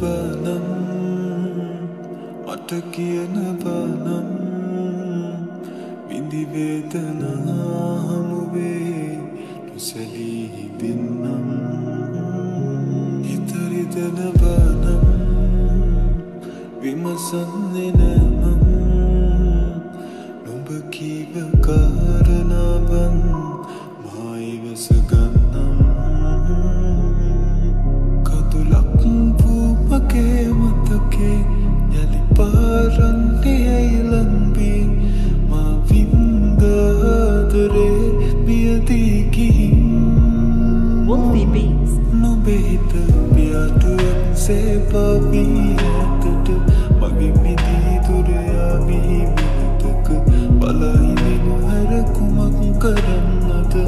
banam atakiyana banam bindi vedana hamuve nusalihi dinnam itaridana banam vimasannenam numbakiva karanavan maiva sagannam matake yali paranti ailambi ma vindadare miyati kihin Wolfie Beats no behita piyatu se paviyatata magi midi durya bihi tak palaini nuhara kumak karannata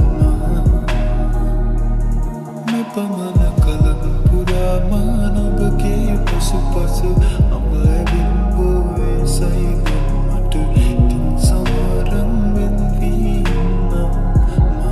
me pamana kalam pura mana Pasu amle bimboe saige matu tin samarang benvina ma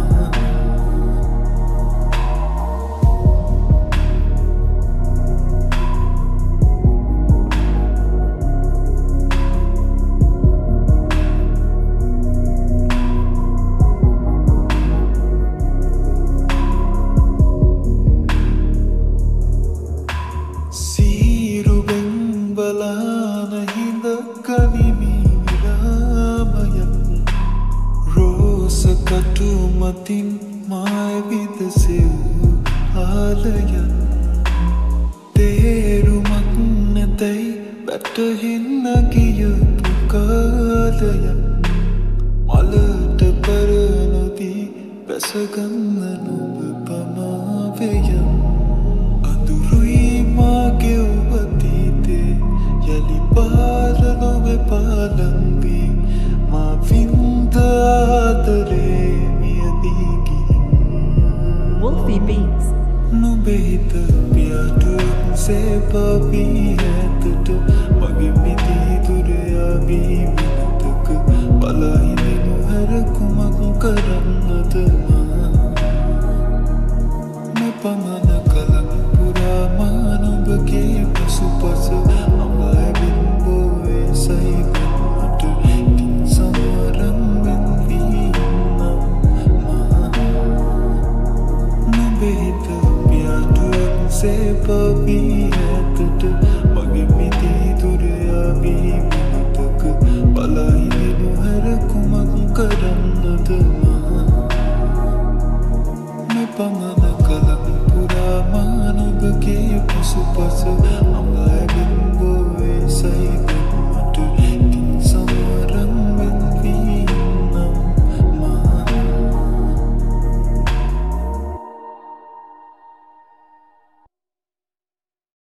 Matin my with sev alayan terumak natai batta hinna giyu kalayan malata paranati besaganna nubama veya adurui mage ubatite yali parano ve palambi ma vindadare Wolfie Beats no behita piyatu se paviyatata magi midi durya bitak palaini nuhara kumak karannata me pamana kalam pura manubake pasupasa amai bimbo esai Se paviyatata magi midi durya bitak palaini nuhara kumak karannata me pamana kalam pura manubake pasupasa